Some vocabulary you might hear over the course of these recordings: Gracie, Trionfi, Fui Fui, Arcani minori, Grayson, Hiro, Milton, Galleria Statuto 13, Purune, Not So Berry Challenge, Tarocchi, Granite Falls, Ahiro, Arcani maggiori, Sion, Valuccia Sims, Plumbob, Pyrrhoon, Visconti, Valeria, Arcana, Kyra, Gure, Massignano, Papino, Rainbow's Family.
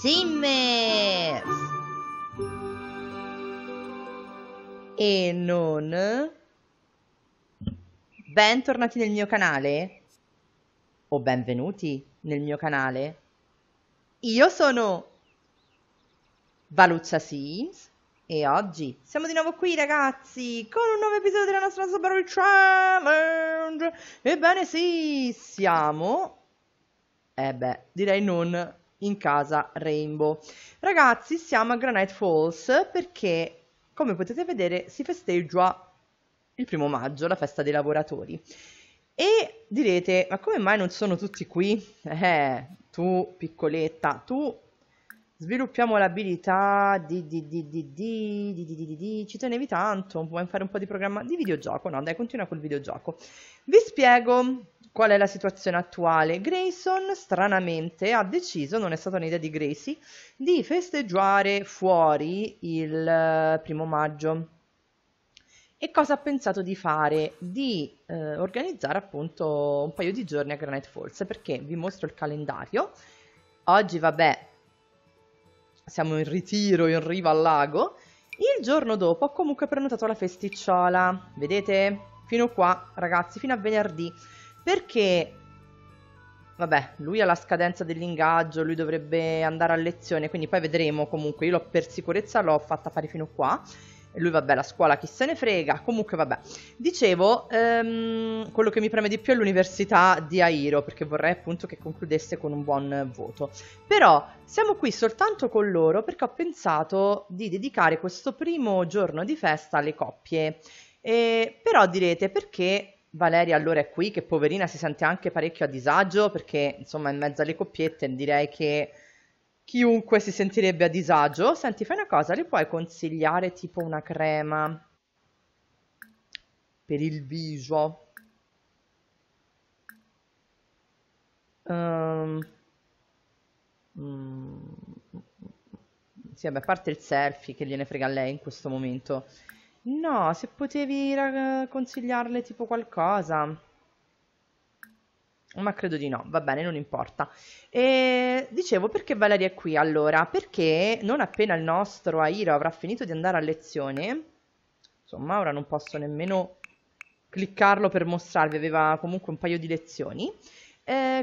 Sims. E non... Bentornati nel mio canale. O benvenuti nel mio canale. Io sono... Valuccia Sims. E oggi siamo di nuovo qui, ragazzi, con un nuovo episodio della nostra Not So Berry Challenge. Ebbene sì, siamo... direi non in casa Rainbow. Ragazzi, siamo a Granite Falls perché, come potete vedere, si festeggia il 1° maggio, la festa dei lavoratori. E direte, ma come mai non sono tutti qui? Tu, piccoletta, tu... Sviluppiamo l'abilità di... Ci tenevi tanto, vuoi fare un po' di programma di videogioco? No, dai, continua col videogioco. Vi spiego qual è la situazione attuale. Grayson, stranamente, ha deciso, non è stata un'idea di Gracie, di festeggiare fuori il 1° maggio. E cosa ha pensato di fare? Di organizzare appunto un paio di giorni a Granite Falls, perché vi mostro il calendario. Oggi, vabbè... Siamo in ritiro, in riva al lago. Il giorno dopo ho comunque prenotato la festicciola. Vedete? Fino qua, ragazzi, fino a venerdì. Perché, vabbè, lui ha la scadenza dell'ingaggio, lui dovrebbe andare a lezione, quindi poi vedremo comunque. Io per sicurezza l'ho fatta fare fino qua. E lui, vabbè, la scuola chi se ne frega. Comunque, vabbè. Dicevo, quello che mi preme di più è l'università di Ahiro, perché vorrei appunto che concludesse con un buon voto. Però siamo qui soltanto con loro perché ho pensato di dedicare questo 1° giorno di festa alle coppie. Però direte, perché Valeria allora è qui, che poverina si sente anche parecchio a disagio, perché insomma in mezzo alle coppiette direi che chiunque si sentirebbe a disagio. Senti, fai una cosa, le puoi consigliare tipo una crema per il viso? Sì, vabbè, a parte il selfie che gliene frega a lei in questo momento. No, se potevi consigliarle tipo qualcosa... Ma credo di no, va bene, non importa. E dicevo, perché Valeria è qui allora? Perché non appena il nostro Ahiro avrà finito di andare a lezione, insomma ora non posso nemmeno cliccarlo per mostrarvi, aveva comunque un paio di lezioni,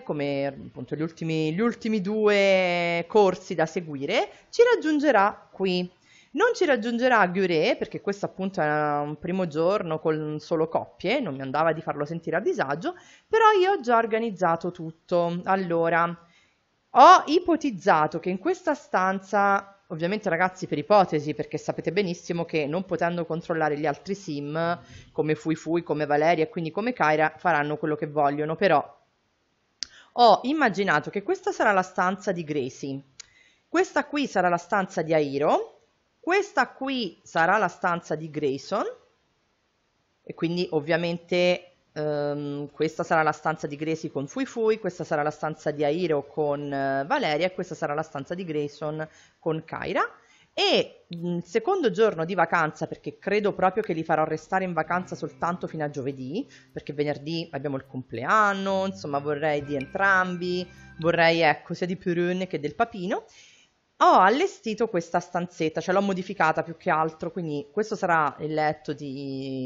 come appunto gli ultimi 2 corsi da seguire, ci raggiungerà qui. Non ci raggiungerà a Gure, perché questo appunto è un 1° giorno con solo coppie, non mi andava di farlo sentire a disagio, però io ho già organizzato tutto. Allora, ho ipotizzato che in questa stanza, ovviamente ragazzi per ipotesi, perché sapete benissimo che non potendo controllare gli altri sim, come Fui Fui, come Valeria e quindi come Kyra, faranno quello che vogliono, però ho immaginato che questa sarà la stanza di Gracie, questa qui sarà la stanza di Ahiro, questa qui sarà la stanza di Grayson e quindi ovviamente questa sarà la stanza di Gracie con Fui Fui, questa sarà la stanza di Ahiro con Valeria e questa sarà la stanza di Grayson con Kyra. E il 2° giorno di vacanza, perché credo proprio che li farò restare in vacanza soltanto fino a giovedì, perché venerdì abbiamo il compleanno, insomma vorrei di entrambi, vorrei ecco sia di Purune che del Papino. Ho allestito questa stanzetta, cioè l'ho modificata più che altro, quindi questo sarà il letto di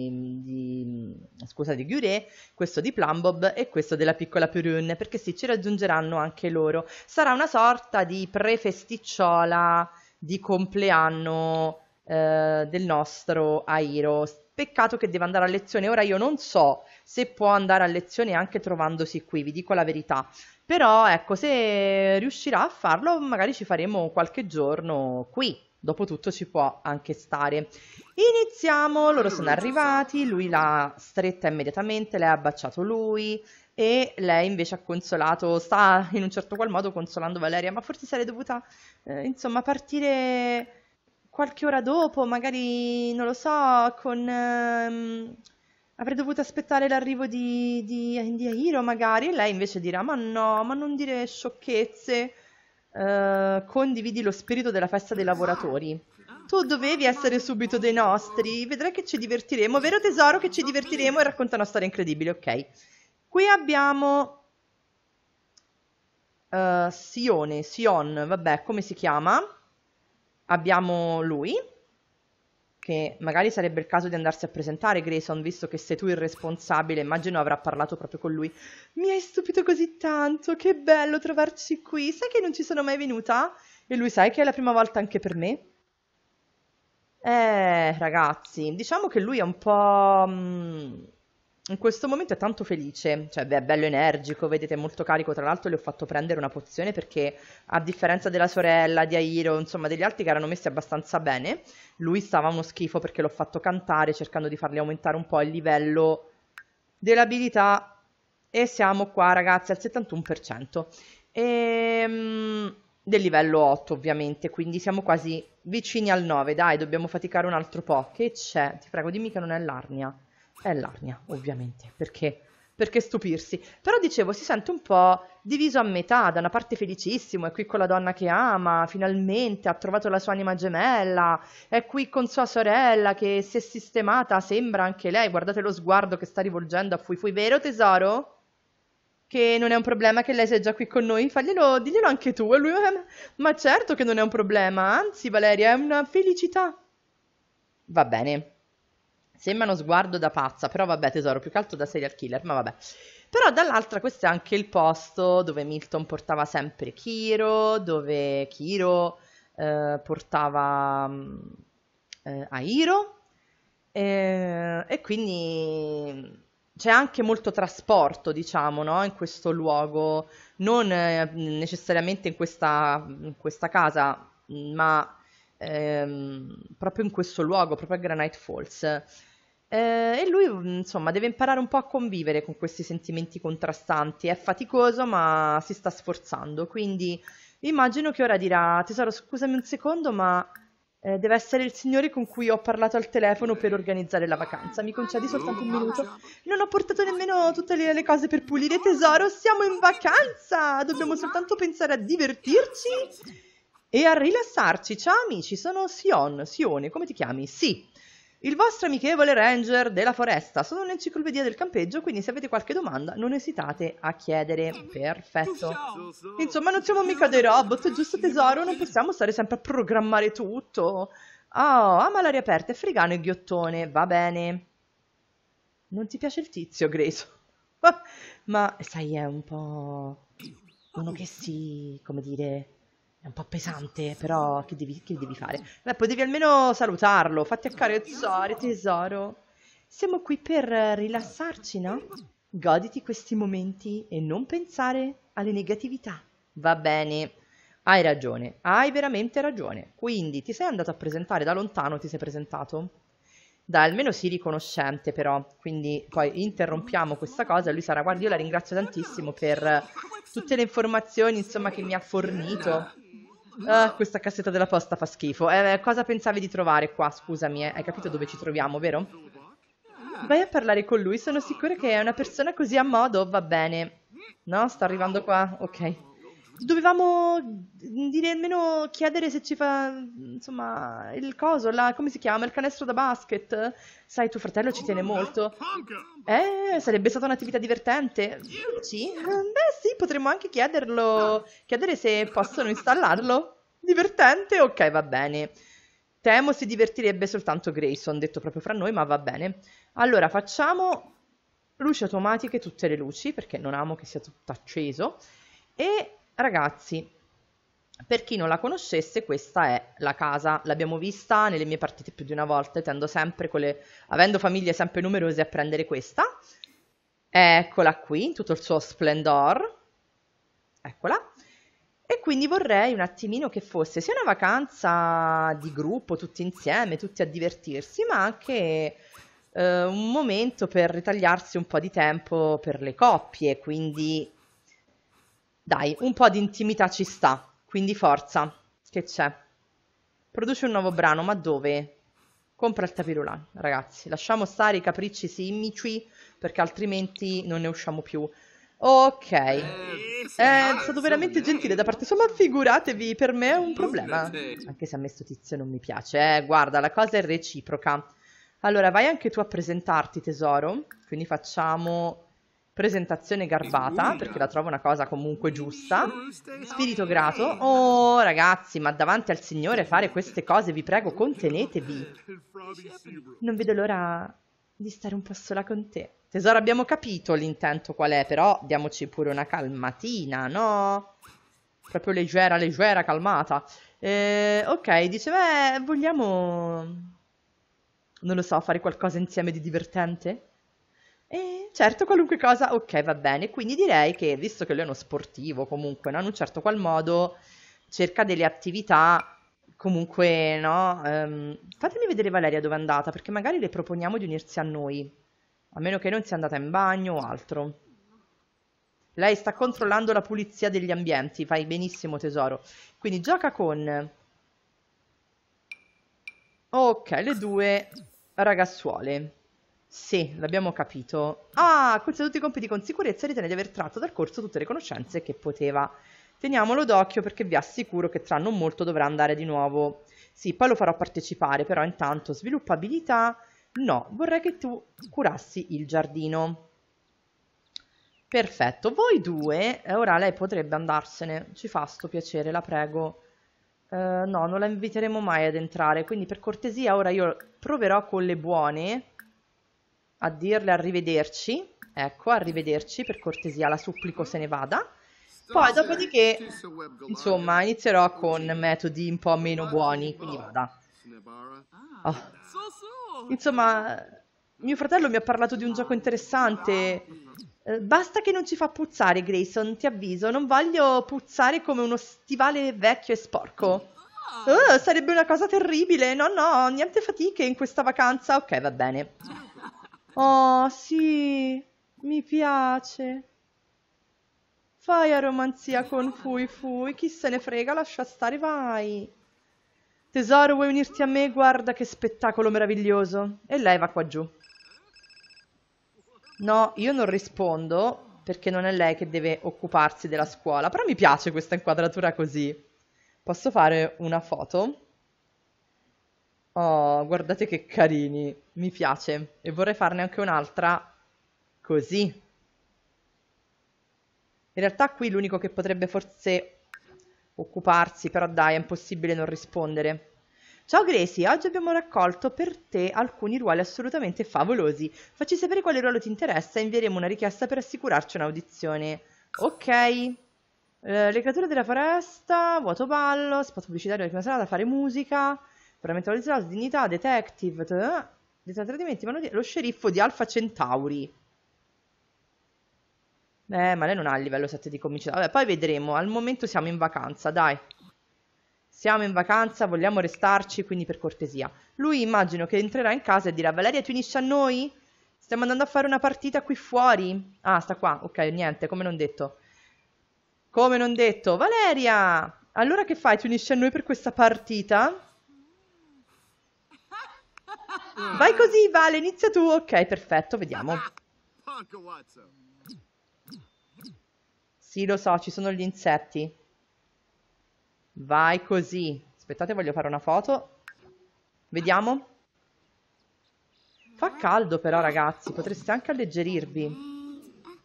Gure, questo di Plumbob e questo della piccola Purune, perché sì, ci raggiungeranno anche loro. Sarà una sorta di prefesticciola di compleanno del nostro Ahiro. Peccato che deve andare a lezione, ora io non so se può andare a lezione anche trovandosi qui, vi dico la verità, però ecco, se riuscirà a farlo magari ci faremo qualche giorno qui, dopotutto ci può anche stare. Iniziamo, loro sono arrivati, lui l'ha stretta immediatamente, lei ha baciato lui e lei invece ha consolato, sta in un certo qual modo consolando Valeria, ma forse sarei dovuta insomma partire... qualche ora dopo, magari, non lo so, con... avrei dovuto aspettare l'arrivo di Ahiro, magari, e lei invece dirà, ma no, ma non dire sciocchezze, condividi lo spirito della festa dei lavoratori. Tu dovevi essere subito dei nostri, vedrai che ci divertiremo, vero tesoro, che ci divertiremo, e racconta una storia incredibile, ok. Qui abbiamo... Sion, vabbè, come si chiama? Abbiamo lui, che magari sarebbe il caso di andarsi a presentare, Grayson, visto che sei tu il responsabile, immagino avrà parlato proprio con lui. Mi hai stupito così tanto, che bello trovarci qui, sai che non ci sono mai venuta? E lui, sai che è la prima volta anche per me? Ragazzi, diciamo che lui è un po'... in questo momento è tanto felice, cioè beh, è bello energico, vedete, molto carico. Tra l'altro le ho fatto prendere una pozione perché, a differenza della sorella, di Ahiro, insomma degli altri che erano messi abbastanza bene, lui stava uno schifo perché l'ho fatto cantare cercando di fargli aumentare un po' il livello dell'abilità e siamo qua, ragazzi, al 71% del livello 8 ovviamente, quindi siamo quasi vicini al 9, dai, dobbiamo faticare un altro po'. Che c'è? Ti prego, dimmi che non è l'arnia. È l'arnia, ovviamente, perché stupirsi. Però dicevo, si sente un po' diviso a metà, da una parte felicissimo, è qui con la donna che ama, finalmente ha trovato la sua anima gemella, è qui con sua sorella che si è sistemata, sembra anche lei, guardate lo sguardo che sta rivolgendo a Fui Fui, vero tesoro? Che non è un problema che lei sia già qui con noi, diglielo anche tu. E lui, ma certo che non è un problema, anzi Valeria, è una felicità. Va bene. Sembra uno sguardo da pazza, però vabbè tesoro, più che altro da serial killer, ma vabbè. Però dall'altra questo è anche il posto dove Milton portava sempre Hiro, dove Hiro portava Ahiro, e quindi c'è anche molto trasporto, diciamo, no? In questo luogo, non necessariamente in questa casa, ma proprio in questo luogo, proprio a Granite Falls. E lui, insomma, deve imparare un po' a convivere con questi sentimenti contrastanti. È faticoso, ma si sta sforzando. Quindi immagino che ora dirà: tesoro, scusami un secondo, ma deve essere il signore con cui ho parlato al telefono per organizzare la vacanza. Mi concedi soltanto un minuto? Non ho portato nemmeno tutte le cose per pulire, tesoro. Siamo in vacanza! Dobbiamo soltanto pensare a divertirci e a rilassarci. Ciao amici, sono Sione, come ti chiami? Sì, il vostro amichevole ranger della foresta. Sono un'enciclopedia del campeggio, quindi se avete qualche domanda non esitate a chiedere. Perfetto. Insomma, non siamo mica dei robot, giusto tesoro? Non possiamo stare sempre a programmare tutto. Oh, ama l'aria aperta e fregano il ghiottone, va bene. Non ti piace il tizio, Grayson? Ma sai, è un po' uno che si, come dire, è un po' pesante, però che devi fare? Beh, potevi almeno salutarlo, fatti accarezzare, tesoro. Siamo qui per rilassarci, no? Goditi questi momenti e non pensare alle negatività. Va bene, hai ragione, hai veramente ragione. Quindi ti sei andato a presentare da lontano, ti sei presentato? Dai, almeno sii riconoscente però, quindi poi interrompiamo questa cosa e lui sarà, guarda, io la ringrazio tantissimo per tutte le informazioni, insomma, che mi ha fornito. Questa cassetta della posta fa schifo. Cosa pensavi di trovare qua? Scusami, hai capito dove ci troviamo, vero? Vai a parlare con lui, sono sicura che è una persona così a modo, va bene. No, sta arrivando qua, ok. Dovevamo dire, almeno chiedere se ci fa, insomma, il coso, come si chiama, il canestro da basket. Sai, tuo fratello ci tiene molto. Sarebbe stata un'attività divertente. Sì? Beh sì, potremmo anche chiedere se possono installarlo. Divertente? Ok, va bene. Temo si divertirebbe soltanto Grayson, detto proprio fra noi, ma va bene. Allora, facciamo luci automatiche, tutte le luci, perché non amo che sia tutto acceso. E... ragazzi, per chi non la conoscesse, questa è la casa, l'abbiamo vista nelle mie partite più di una volta, e tendo sempre, avendo famiglie sempre numerose, a prendere questa. Eccola qui, in tutto il suo splendor, eccola, e quindi vorrei un attimino che fosse sia una vacanza di gruppo, tutti insieme, tutti a divertirsi, ma anche... un momento per ritagliarsi un po' di tempo per le coppie, quindi... dai, un po' di intimità ci sta, quindi forza, che c'è? Produce un nuovo brano, ma dove? Compra il tapirulano, ragazzi, lasciamo stare i capricci simmici, perché altrimenti non ne usciamo più. Ok, è stato veramente gentile da parte sua, ma figuratevi, per me è un problema, anche se a me sto tizio non mi piace, guarda, la cosa è reciproca. Allora, vai anche tu a presentarti, tesoro, quindi facciamo... presentazione garbata, perché la trovo una cosa comunque giusta, spirito grato. Oh ragazzi, ma davanti al Signore fare queste cose, vi prego, contenetevi. Non vedo l'ora di stare un po' sola con te. Tesoro, abbiamo capito l'intento qual è, però diamoci pure una calmatina, no? Proprio leggera, leggera, calmata. Ok, dice, beh, vogliamo, non lo so, fare qualcosa insieme di divertente? Certo, qualunque cosa, ok, va bene. Quindi direi che, visto che lui è uno sportivo comunque, no? In un certo qual modo cerca delle attività comunque, no? Fatemi vedere Valeria dove è andata, perché magari le proponiamo di unirsi a noi, a meno che non sia andata in bagno o altro. Lei sta controllando la pulizia degli ambienti, fai benissimo tesoro. Quindi gioca con, ok, le due ragazzuole. Sì, l'abbiamo capito. Ah, compie tutti i compiti con sicurezza e ritiene di aver tratto dal corso tutte le conoscenze che poteva. Teniamolo d'occhio perché vi assicuro che tra non molto dovrà andare di nuovo. Sì, poi lo farò partecipare, però intanto sviluppabilità. No, vorrei che tu curassi il giardino. Perfetto, voi due, ora lei potrebbe andarsene, ci fa sto piacere, la prego. No, non la inviteremo mai ad entrare, quindi per cortesia ora io proverò con le buone a dirle arrivederci, ecco, arrivederci, per cortesia, la supplico se ne vada. Poi dopodiché, insomma, inizierò con metodi un po' meno buoni, quindi vada. Oh. Insomma, mio fratello mi ha parlato di un gioco interessante. Basta che non ci fa puzzare, Grayson, ti avviso, non voglio puzzare come uno stivale vecchio e sporco. Oh, sarebbe una cosa terribile, no, no, niente fatiche in questa vacanza, ok, va bene. Oh, sì, mi piace. Fai a romanzia con Fui Fui, chi se ne frega, lascia stare, vai. Tesoro, vuoi unirti a me? Guarda che spettacolo meraviglioso. E lei va qua giù. No, io non rispondo, perché non è lei che deve occuparsi della scuola. Però mi piace questa inquadratura così. Posso fare una foto? Oh, guardate che carini, mi piace, e vorrei farne anche un'altra così. In realtà qui l'unico che potrebbe forse occuparsi, però dai, è impossibile non rispondere. Ciao Gracie, oggi abbiamo raccolto per te alcuni ruoli assolutamente favolosi. Facci sapere quale ruolo ti interessa e invieremo una richiesta per assicurarci un'audizione. Ok. Le creature della foresta, vuoto ballo, spot pubblicitario della prima serata, fare musica. Veramente valorizzata, dignità, detective, lo sceriffo di Alpha Centauri. Ma lei non ha il livello 7 di comicità. Vabbè, poi vedremo, al momento siamo in vacanza, dai. Siamo in vacanza, vogliamo restarci, quindi per cortesia. Lui immagino che entrerà in casa e dirà, Valeria, ti unisci a noi? Stiamo andando a fare una partita qui fuori. Ah, sta qua, ok, niente, come non detto. Come non detto, Valeria! Allora che fai, ti unisci a noi per questa partita? Vai così, Vale, inizia tu. Ok, perfetto, vediamo. Sì, lo so, ci sono gli insetti. Vai così. Aspettate, voglio fare una foto. Vediamo. Fa caldo però, ragazzi. Potreste anche alleggerirvi.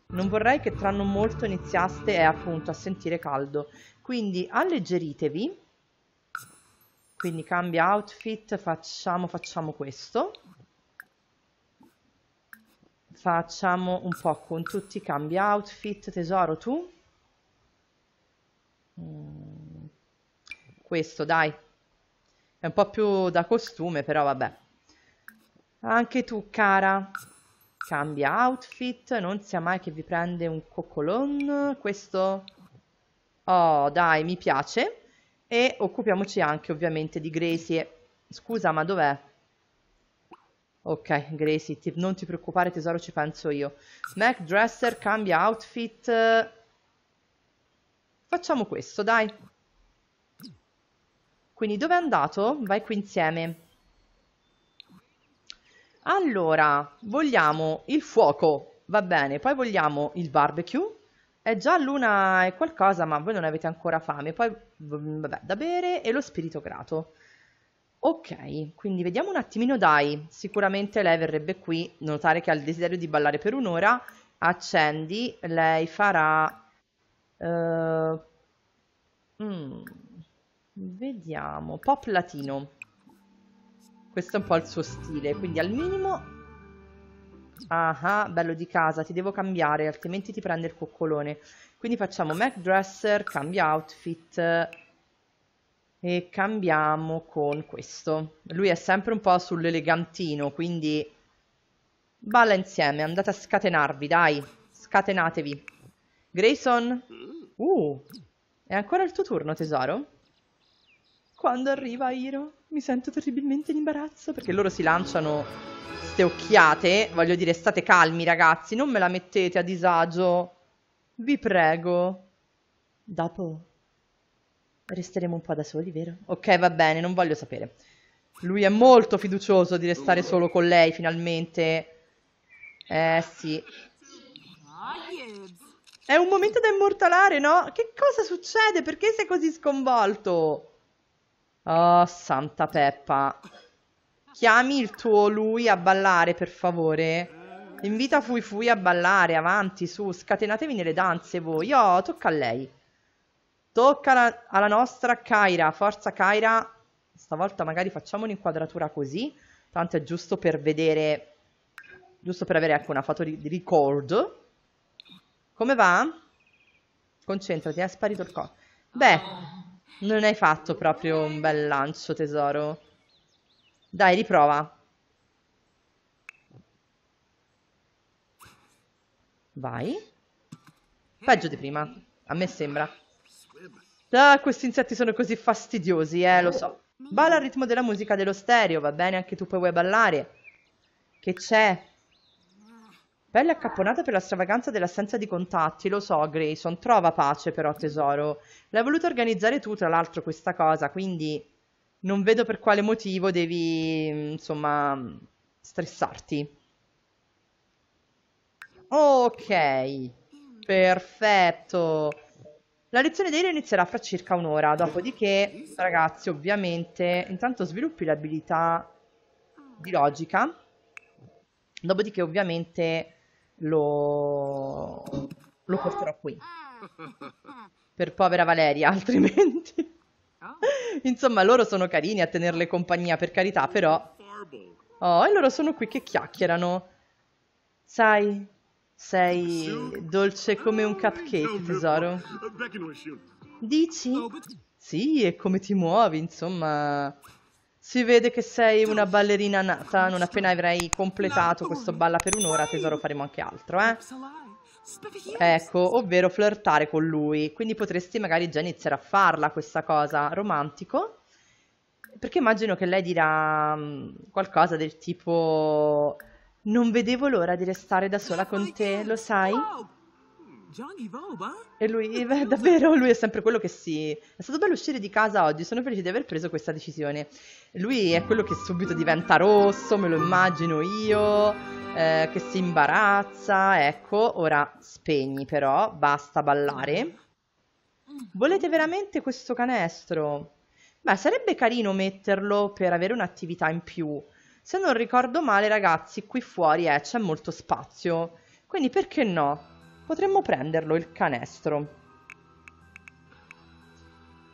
Non vorrei che tra non molto iniziaste, appunto, a sentire caldo. Quindi alleggeritevi. Quindi cambia outfit, facciamo questo. Facciamo un po' con tutti, cambia outfit, tesoro tu. Questo dai, è un po' più da costume però vabbè. Anche tu cara, cambia outfit, non sia mai che vi prende un coccolon, questo. Oh dai, mi piace. E occupiamoci anche ovviamente di Gracie. Scusa, ma dov'è? Ok, Gracie, non ti preoccupare tesoro, ci penso io. Mac Dresser, cambia outfit. Facciamo questo, dai. Quindi dov'è andato? Vai qui insieme. Allora, vogliamo il fuoco, va bene. Poi vogliamo il barbecue. È già l'una e qualcosa, ma voi non avete ancora fame. Poi, vabbè, da bere e lo spirito grato. Ok, quindi vediamo un attimino, dai. Sicuramente lei verrebbe qui. Notare che ha il desiderio di ballare per un'ora accendi, lei farà vediamo, pop latino. Questo è un po' il suo stile, quindi al minimo. Ah, bello di casa, ti devo cambiare, altrimenti ti prende il coccolone. Quindi facciamo MAC dresser, cambia outfit e cambiamo con questo. Lui è sempre un po' sull'elegantino, quindi balla insieme, andate a scatenarvi, dai, scatenatevi. Grayson, è ancora il tuo turno, tesoro? Quando arriva Hiro mi sento terribilmente in imbarazzo, perché loro si lanciano occhiate, voglio dire, state calmi ragazzi, non me la mettete a disagio, vi prego. Dopo resteremo un po' da soli, vero? Ok, va bene, non voglio sapere. Lui è molto fiducioso di restare solo con lei, finalmente. Eh sì, è un momento da immortalare, no? Che cosa succede? Perché sei così sconvolto? Oh, santa Peppa. Chiami il tuo lui a ballare, per favore. Invita Fui Fui a ballare, avanti, su, scatenatevi nelle danze voi. Oh, tocca a lei. Tocca alla nostra Kyra, forza Kyra. Stavolta magari facciamo un'inquadratura così, tanto è giusto per vedere, giusto per avere anche una foto di record. Come va? Concentrati, è sparito il co... Beh, non hai fatto proprio un bel lancio, tesoro. Dai, riprova. Vai. Peggio di prima, a me sembra. Ah, questi insetti sono così fastidiosi, lo so. Balla al ritmo della musica dello stereo, va bene, anche tu poi vuoi ballare. Che c'è? Pelle accapponata per la stravaganza dell'assenza di contatti, lo so, Grayson. Trova pace però, tesoro. L'hai voluto organizzare tu, tra l'altro, questa cosa, quindi... non vedo per quale motivo devi, insomma, stressarti. Ok, perfetto. La lezione di Hiro inizierà fra circa un'ora, dopodiché, ragazzi, ovviamente, intanto sviluppi l'abilità di logica, dopodiché ovviamente lo porterò qui, per povera Valeria, altrimenti... Insomma, loro sono carini a tenerle compagnia, per carità, però... Oh, e loro sono qui che chiacchierano. Sai, sei dolce come un cupcake, tesoro. Dici? Sì, e come ti muovi, insomma... Si vede che sei una ballerina nata. Non appena avrai completato questo balla per un'ora, tesoro, faremo anche altro, eh? Ecco, ovvero flirtare con lui. Quindi potresti magari già iniziare a farla questa cosa, romantico. Perché immagino che lei dirà qualcosa del tipo: non vedevo l'ora di restare da sola con te, lo sai? E lui, beh, davvero, lui è sempre quello che si... È stato bello uscire di casa oggi, sono felice di aver preso questa decisione. Lui è quello che subito diventa rosso, me lo immagino io, che si imbarazza. Ecco, ora spegni però, basta ballare. Volete veramente questo canestro? Beh, sarebbe carino metterlo per avere un'attività in più. Se non ricordo male, ragazzi, qui fuori c'è molto spazio, quindi perché no? Potremmo prenderlo il canestro.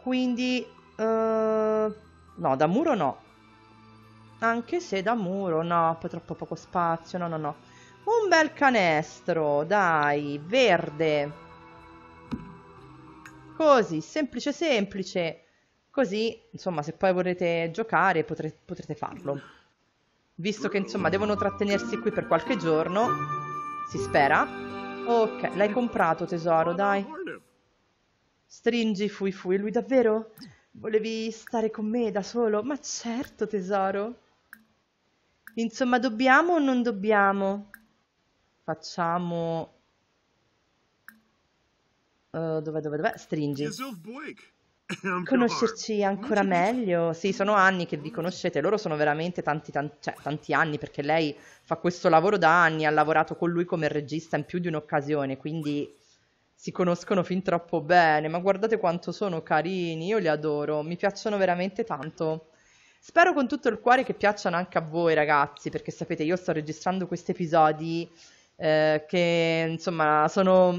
Quindi no, da muro no. Anche se da muro no, poi troppo poco spazio, no no no. Un bel canestro, dai, verde. Così, semplice semplice. Così, insomma, se poi vorrete giocare potrete farlo. Visto che, insomma, devono trattenersi qui per qualche giorno, si spera. Ok, l'hai comprato, tesoro, dai. Stringi Fui Fui. Lui, davvero? Volevi stare con me da solo? Ma certo, tesoro. Insomma, dobbiamo o non dobbiamo? Facciamo... dov'è? Stringi. Conoscerci ancora meglio. Sì, sono anni che vi conoscete. Loro sono veramente tanti anni, perché lei fa questo lavoro da anni, ha lavorato con lui come regista in più di un'occasione, quindi si conoscono fin troppo bene. Ma guardate quanto sono carini, io li adoro, mi piacciono veramente tanto. Spero con tutto il cuore che piacciono anche a voi, ragazzi, perché sapete, io sto registrando questi episodi che insomma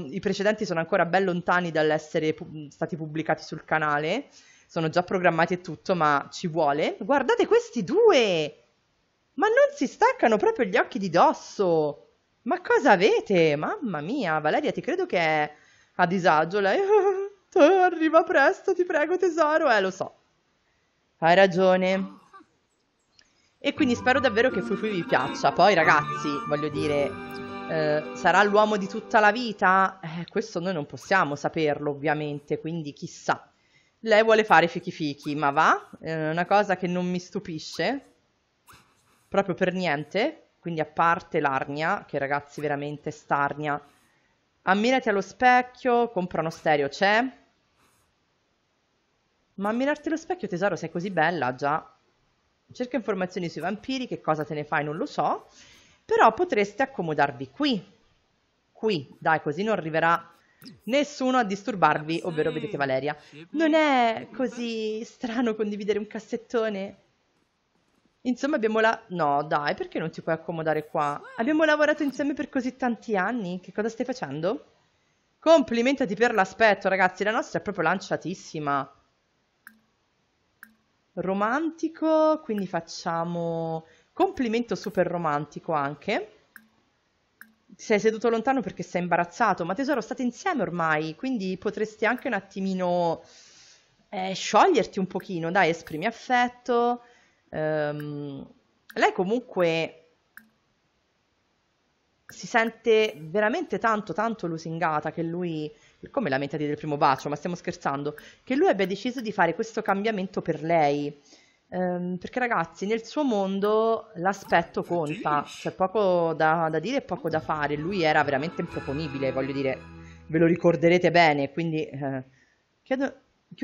i precedenti sono ancora ben lontani dall'essere stati pubblicati sul canale, sono già programmati e tutto, ma ci vuole. Guardate questi due! Ma non si staccano proprio gli occhi di dosso! Ma cosa avete? Mamma mia, Valeria, ti credo che è a disagio lei. Arriva presto, ti prego tesoro. Lo so. Hai ragione. E quindi spero davvero che Fui Fui vi piaccia. Poi ragazzi, voglio dire, sarà l'uomo di tutta la vita? Questo noi non possiamo saperlo ovviamente, quindi chissà. Lei vuole fare fichi fichi, ma va? È una cosa che non mi stupisce proprio per niente. Quindi a parte l'arnia, che ragazzi veramente starnia. Ammirati allo specchio, compra uno stereo, c'è. Ma ammirarti allo specchio tesoro, sei così bella già. Cerca informazioni sui vampiri, che cosa te ne fai non lo so. Però potreste accomodarvi qui. Qui, dai, così non arriverà nessuno a disturbarvi, ovvero vedete Valeria. Non è così strano condividere un cassettone? Insomma abbiamo no dai, perché non ti puoi accomodare qua? Abbiamo lavorato insieme per così tanti anni, che cosa stai facendo? Complimentati per l'aspetto ragazzi, la nostra è proprio lanciatissima. Romantico, quindi facciamo complimento super romantico anche. Ti sei seduto lontano perché sei imbarazzato, ma tesoro state insieme ormai, quindi potresti anche un attimino scioglierti un pochino, dai esprimi affetto. Lei comunque si sente veramente tanto lusingata che lui, come lamentati del primo bacio, ma stiamo scherzando, che lui abbia deciso di fare questo cambiamento per lei, perché ragazzi nel suo mondo l'aspetto conta, c'è poco da dire e poco da fare, lui era veramente improponibile, voglio dire, ve lo ricorderete bene, quindi chiude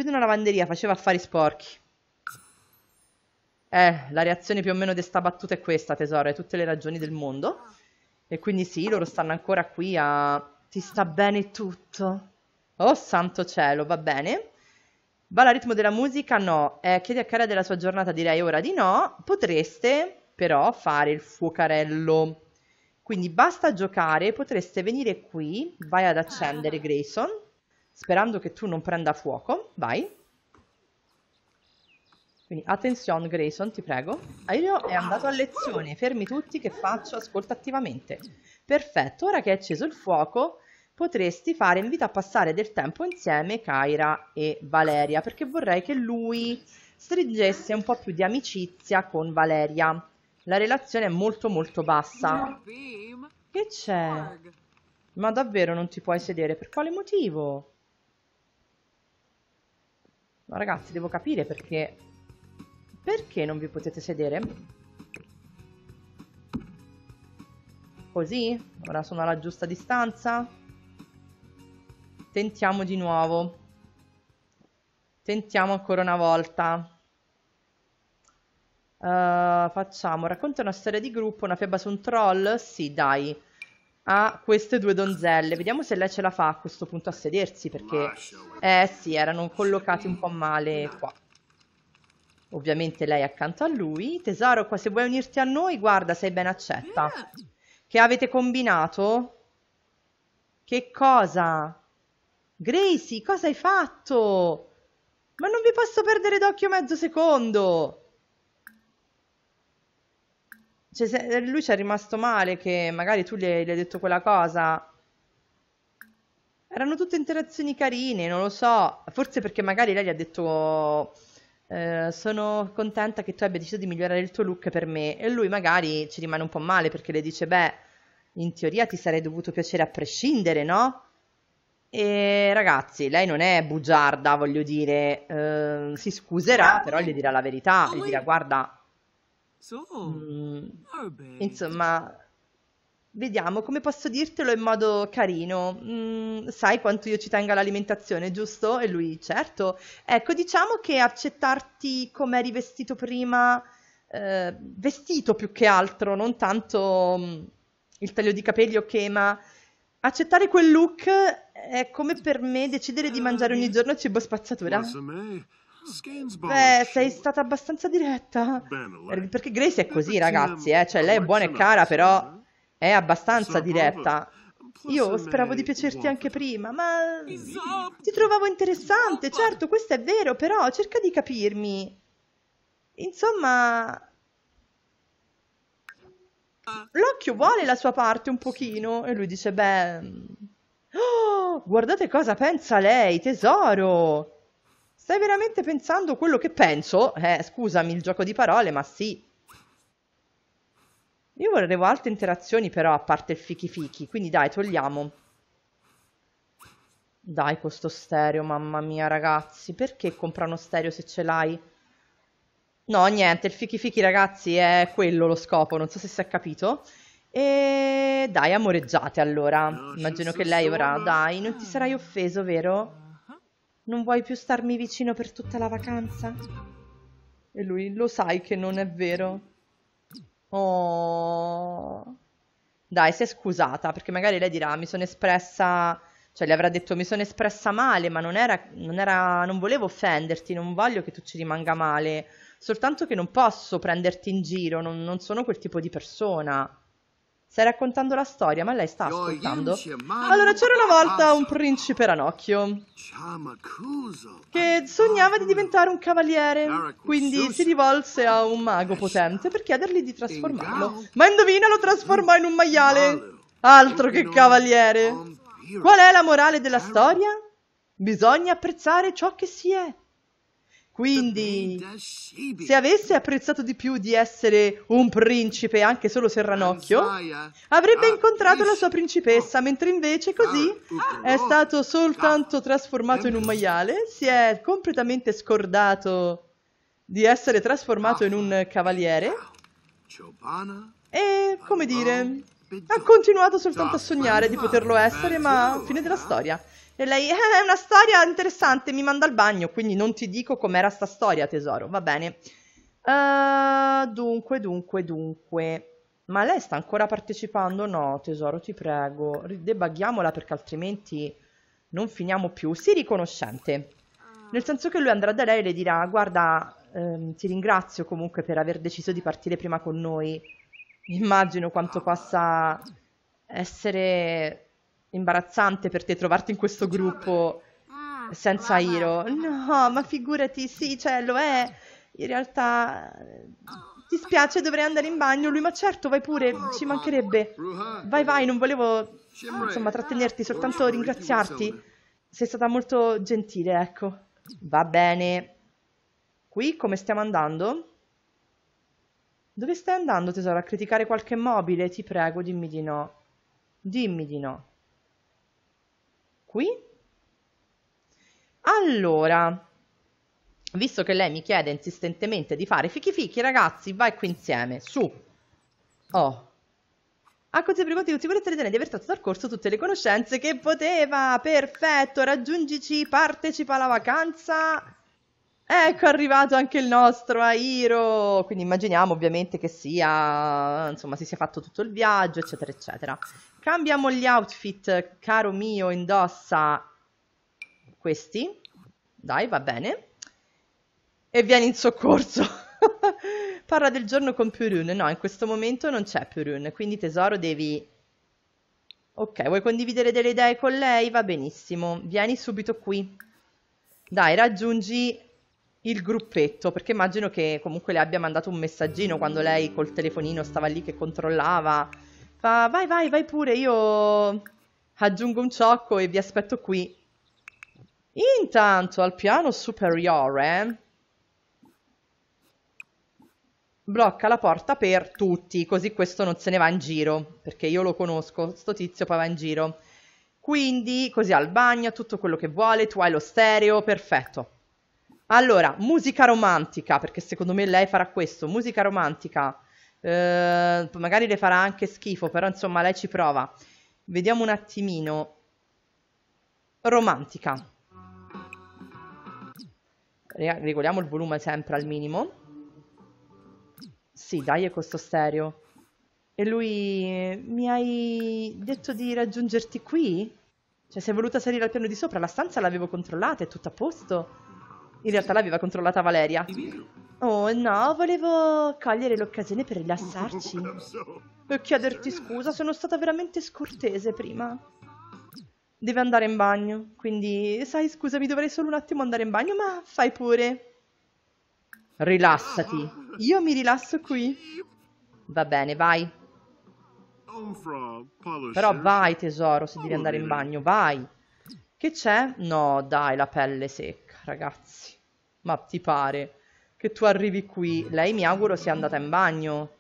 una lavanderia, faceva affari sporchi. La reazione più o meno di sta battuta è questa, tesoro, hai tutte le ragioni del mondo. E quindi sì, loro stanno ancora qui a... Ti sta bene tutto? Oh, santo cielo, va bene. Balla al ritmo della musica? No. Chiedi a Kyra della sua giornata, direi ora di no. Potreste, però, fare il fuocarello. Quindi basta giocare, potreste venire qui. Vai ad accendere, Grayson, sperando che tu non prenda fuoco. Vai. Quindi attenzione Grayson, ti prego. Ahiro è andato a lezione, fermi tutti che faccio, ascolta attivamente. Perfetto, ora che è acceso il fuoco potresti fare invito a passare del tempo insieme Kyra e Valeria, perché vorrei che lui stringesse un po' più di amicizia con Valeria. La relazione è molto bassa. Che c'è? Ma davvero non ti puoi sedere? Per quale motivo? Ma ragazzi, devo capire perché... Perché non vi potete sedere? Così? Ora sono alla giusta distanza. Tentiamo di nuovo. Tentiamo ancora una volta. Facciamo. Racconta una storia di gruppo, una fiaba su un troll? Sì, dai. A queste due donzelle. Vediamo se lei ce la fa a questo punto a sedersi, perché... sì, erano collocati un po' male qua. Ovviamente lei accanto a lui. Tesoro, qua se vuoi unirti a noi, guarda, sei ben accetta. Che avete combinato? Che cosa? Gracie, cosa hai fatto? Ma non vi posso perdere d'occhio mezzo secondo. Cioè, se lui ci è rimasto male che magari tu gli hai detto quella cosa. Erano tutte interazioni carine, non lo so. Forse perché magari lei gli ha detto... sono contenta che tu abbia deciso di migliorare il tuo look per me, e lui magari ci rimane un po' male perché le dice beh, in teoria ti sarei dovuto piacere a prescindere, no? E ragazzi, lei non è bugiarda, voglio dire, si scuserà, però gli dirà la verità, gli dirà guarda, insomma, vediamo come posso dirtelo in modo carino, sai quanto io ci tengo all'alimentazione, giusto? E lui, certo, ecco, diciamo che accettarti come eri vestito prima, vestito più che altro, non tanto il taglio di capelli o che, ma accettare quel look è come per me decidere di mangiare ogni giorno cibo spazzatura. Beh, sei stata abbastanza diretta, perché Gracie è così ragazzi, cioè lei è buona e cara però... È abbastanza diretta. Io speravo di piacerti anche prima, ma ti trovavo interessante, certo, questo è vero, però cerca di capirmi. Insomma... l'occhio vuole la sua parte un pochino, e lui dice, beh... Oh, guardate cosa pensa lei, tesoro! Stai veramente pensando quello che penso? Scusami il gioco di parole, ma sì. Io volevo altre interazioni però, a parte il fichi fichi, quindi dai, togliamo. Dai, questo stereo, mamma mia, ragazzi, perché compra uno stereo se ce l'hai? No, niente, il fichi fichi, ragazzi, è quello lo scopo, non so se si è capito. E dai, amoreggiate allora. Immagino che lei ora, dai, non ti sarai offeso, vero? Non vuoi più starmi vicino per tutta la vacanza? E lui, lo sai che non è vero. Oh, dai, si è scusata, perché magari lei dirà, mi sono espressa, cioè le avrà detto, mi sono espressa male, ma non volevo offenderti, non voglio che tu ci rimanga male, soltanto che non posso prenderti in giro, non sono quel tipo di persona. Stai raccontando la storia, ma lei sta ascoltando. Allora, c'era una volta un principe ranocchio che sognava di diventare un cavaliere, quindi si rivolse a un mago potente per chiedergli di trasformarlo. Ma indovina, lo trasformò in un maiale! Altro che cavaliere! Qual è la morale della storia? Bisogna apprezzare ciò che si è. Quindi, se avesse apprezzato di più di essere un principe, anche solo se ranocchio, avrebbe incontrato la sua principessa, mentre invece così è stato soltanto trasformato in un maiale, si è completamente scordato di essere trasformato in un cavaliere e, come dire, ha continuato soltanto a sognare di poterlo essere, ma fine della storia. E lei, è una storia interessante, mi manda al bagno, quindi non ti dico com'era sta storia, tesoro, va bene. Dunque. Ma lei sta ancora partecipando? No, tesoro, ti prego, debughiamola perché altrimenti non finiamo più. Sii riconoscente, nel senso che lui andrà da lei e le dirà, guarda, ti ringrazio comunque per aver deciso di partire prima con noi. Immagino quanto possa essere... imbarazzante per te trovarti in questo gruppo senza Hiro. No, ma figurati, sì, cioè lo è. In realtà ti spiace, dovrei andare in bagno. Lui, ma certo, vai pure, ci mancherebbe. Vai, non volevo insomma trattenerti, soltanto ringraziarti. Sei stata molto gentile, ecco. Va bene. Qui come stiamo andando? Dove stai andando, tesoro? A criticare qualche mobile? Ti prego, dimmi di no. Dimmi di no. Qui? Allora, visto che lei mi chiede insistentemente di fare fichi fichi, ragazzi, vai qui insieme, su. Oh. Ha consapevolezza di aver tratto dal corso tutte le conoscenze che poteva. Perfetto, raggiungici, partecipa alla vacanza. Ecco, è arrivato anche il nostro Ahiro. Quindi immaginiamo ovviamente che sia, insomma, si sia fatto tutto il viaggio, eccetera, eccetera. Cambiamo gli outfit, caro mio, indossa questi, dai, va bene, e vieni in soccorso. Parla del giorno con Pyrrhoon, no, in questo momento non c'è Pyrrhoon, quindi tesoro devi... Ok, vuoi condividere delle idee con lei? Va benissimo, vieni subito qui, dai, raggiungi il gruppetto, perché immagino che comunque le abbia mandato un messaggino quando lei col telefonino stava lì che controllava... Vai pure, io aggiungo un ciocco e vi aspetto qui. Intanto al piano superiore blocca la porta per tutti, così questo non se ne va in giro, perché io lo conosco, sto tizio poi va in giro. Quindi così al bagno, tutto quello che vuole, tu hai lo stereo, perfetto. Allora, musica romantica, perché secondo me lei farà questo, musica romantica. Magari le farà anche schifo, però insomma lei ci prova. Vediamo un attimino. Romantica. Regoliamo il volume sempre al minimo. Sì, dai, è questo stereo. E lui, mi hai detto di raggiungerti qui? Cioè sei voluta salire al piano di sopra? La stanza l'avevo controllata, è tutto a posto. In realtà l'aveva controllata Valeria. Oh no, volevo cogliere l'occasione per rilassarci e chiederti scusa, sono stata veramente scortese prima. Deve andare in bagno, quindi sai, scusami, dovrei solo un attimo andare in bagno, ma fai pure. Rilassati. Io mi rilasso qui. Va bene, vai. Però vai tesoro, se devi andare in bagno, vai. Che c'è? No, dai, la pelle secca, ragazzi. Ma ti pare che tu arrivi qui? Lei mi auguro sia andata in bagno.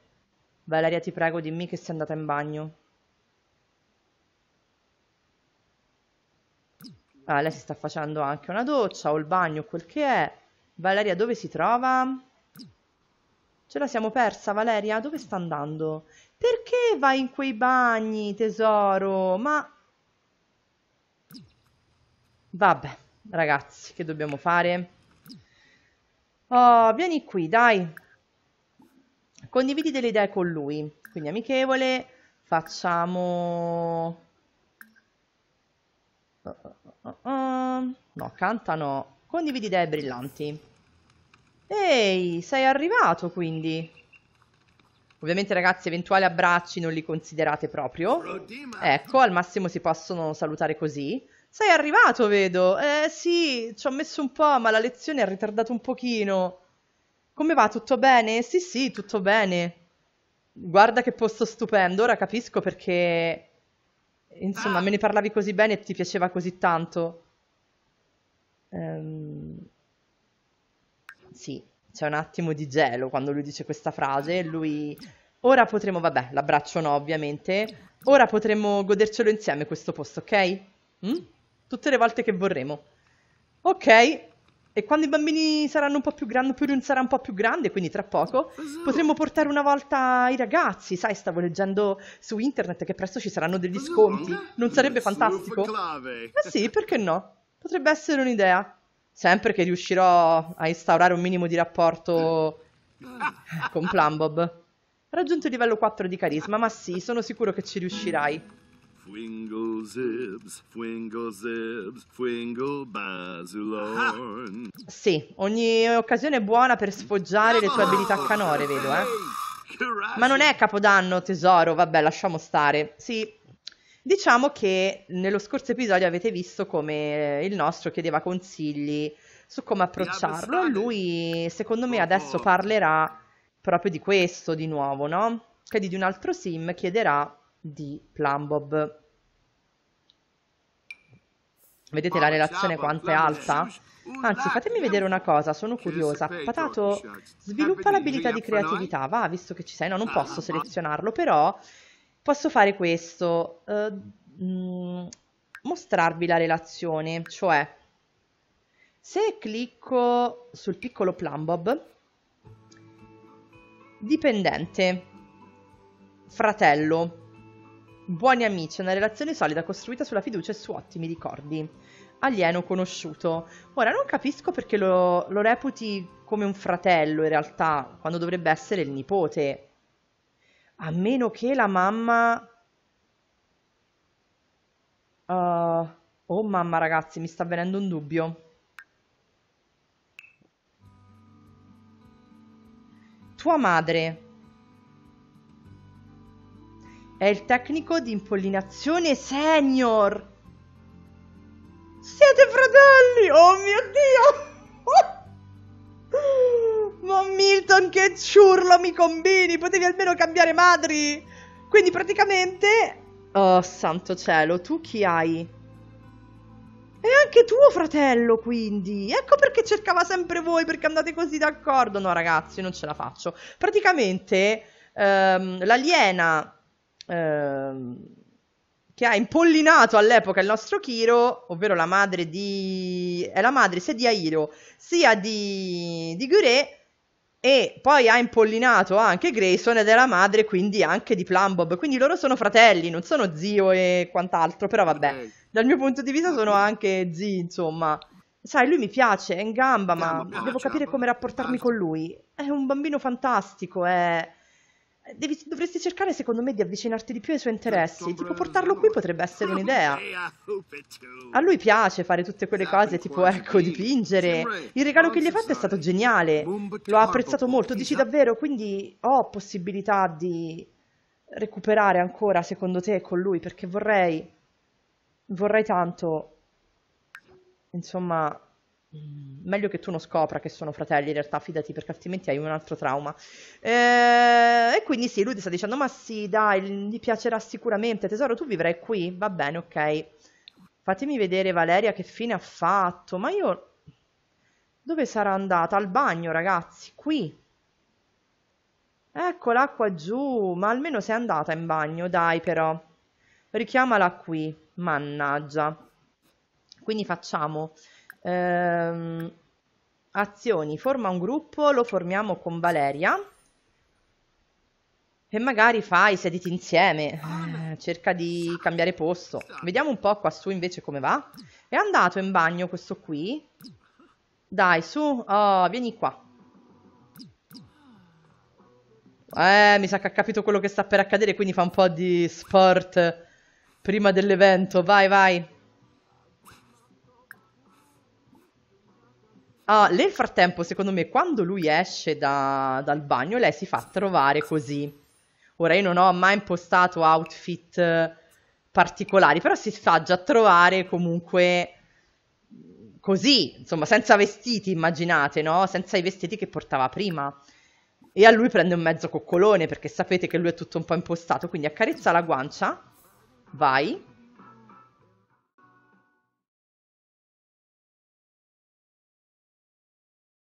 Valeria, ti prego, dimmi che sia andata in bagno. Ah, lei si sta facendo anche una doccia o il bagno, quel che è. Valeria, dove si trova? Ce la siamo persa, Valeria? Dove sta andando? Perché vai in quei bagni, tesoro? Ma... vabbè, ragazzi, che dobbiamo fare? Oh, vieni qui, dai. Condividi delle idee con lui. Quindi amichevole, facciamo... No, canta no. Condividi idee brillanti. Ehi, sei arrivato quindi. Ovviamente ragazzi, eventuali abbracci non li considerate proprio. Ecco, al massimo si possono salutare così. Sei arrivato, vedo. Sì, ci ho messo un po', ma la lezione ha ritardato un pochino. Come va? Tutto bene? Sì, sì, tutto bene. Guarda che posto stupendo, ora capisco perché... insomma, me ne parlavi così bene e ti piaceva così tanto. Sì, c'è un attimo di gelo quando lui dice questa frase. Lui... ora potremo... vabbè, l'abbraccio no, ovviamente. Ora potremo godercelo insieme questo posto, ok? Tutte le volte che vorremo. Ok, e quando i bambini saranno un po' più grandi, Purune sarà un po' più grande, quindi tra poco potremo portare una volta i ragazzi. Sai, stavo leggendo su internet che presto ci saranno degli sconti. Non sarebbe fantastico? Ma sì, perché no? Potrebbe essere un'idea. Sempre che riuscirò a instaurare un minimo di rapporto con Plumbob. Ha raggiunto il livello 4 di carisma, ma sì, sono sicuro che ci riuscirai. Fwingle zibs, fwingle zibs, fwingle bazulorn. Sì, ogni occasione è buona per sfoggiare le tue abilità canore, vedo, eh. Ma non è capodanno, tesoro, vabbè, lasciamo stare. Sì, diciamo che nello scorso episodio avete visto come il nostro chiedeva consigli su come approcciarlo. Lui, secondo me, adesso parlerà proprio di questo di nuovo, no? Che di un altro sim chiederà... di Plumbob. Vedete la relazione quanto è alta? Anzi, fatemi vedere una cosa, sono curiosa. Patato, sviluppa l'abilità di creatività, va, visto che ci sei. No, non posso selezionarlo, però posso fare questo. Mostrarvi la relazione, cioè se clicco sul piccolo Plumbob, dipendente, fratello, buoni amici, una relazione solida costruita sulla fiducia e su ottimi ricordi. Alieno conosciuto. Ora, non capisco perché lo reputi come un fratello, in realtà, quando dovrebbe essere il nipote. A meno che la mamma... oh mamma, ragazzi, mi sta venendo un dubbio. Tua madre... è il tecnico di impollinazione senior. Siete fratelli! Oh mio Dio! Ma Milton, che ciurlo mi combini! Potevi almeno cambiare madri! Quindi praticamente... oh santo cielo, tu chi hai? E anche tuo fratello, quindi! Ecco perché cercava sempre voi, perché andate così d'accordo! No ragazzi, non ce la faccio. Praticamente l'aliena... che ha impollinato all'epoca il nostro Hiro, ovvero la madre di... è la madre sia di Ahiro sia di Gure, e poi ha impollinato anche Grayson ed è la madre quindi anche di Plumbob, quindi loro sono fratelli, non sono zio e quant'altro, però vabbè, dal mio punto di vista sono anche zii, insomma. Sai, lui mi piace, è in gamba, ma devo capire come rapportarmi con lui. È un bambino fantastico, è... dovresti cercare, secondo me, di avvicinarti di più ai suoi interessi. Tipo portarlo qui potrebbe essere un'idea. A lui piace fare tutte quelle cose, tipo, ecco, dipingere. Il regalo che gli hai fatto è stato geniale. Lo ha apprezzato molto, dici davvero? Quindi ho possibilità di recuperare ancora, secondo te, con lui? Perché vorrei tanto... Insomma... meglio che tu non scopra che sono fratelli, in realtà, fidati, perché altrimenti hai un altro trauma. E quindi sì, lui ti sta dicendo, ma sì, dai, gli piacerà sicuramente, tesoro, tu vivrai qui? Va bene, ok. Fatemi vedere Valeria che fine ha fatto, ma io... Dove sarà andata? Al bagno, ragazzi, qui. Eccola qua giù, ma almeno sei andata in bagno, dai però. Richiamala qui, mannaggia. Quindi facciamo... azioni, forma un gruppo, lo formiamo con Valeria e magari fai sediti insieme, cerca di cambiare posto. Vediamo un po' qua su invece come va. È andato in bagno questo qui, dai su, oh, vieni qua. Mi sa che ha capito quello che sta per accadere, quindi fa un po' di sport prima dell'evento, vai vai. Nel frattempo, secondo me, quando lui esce dal bagno, lei si fa trovare così. Ora, io non ho mai impostato outfit particolari, però si fa già trovare comunque così, insomma, senza vestiti, immaginate, no? Senza i vestiti che portava prima. E a lui prende un mezzo coccolone, perché sapete che lui è tutto un po' impostato, quindi accarezza la guancia, vai...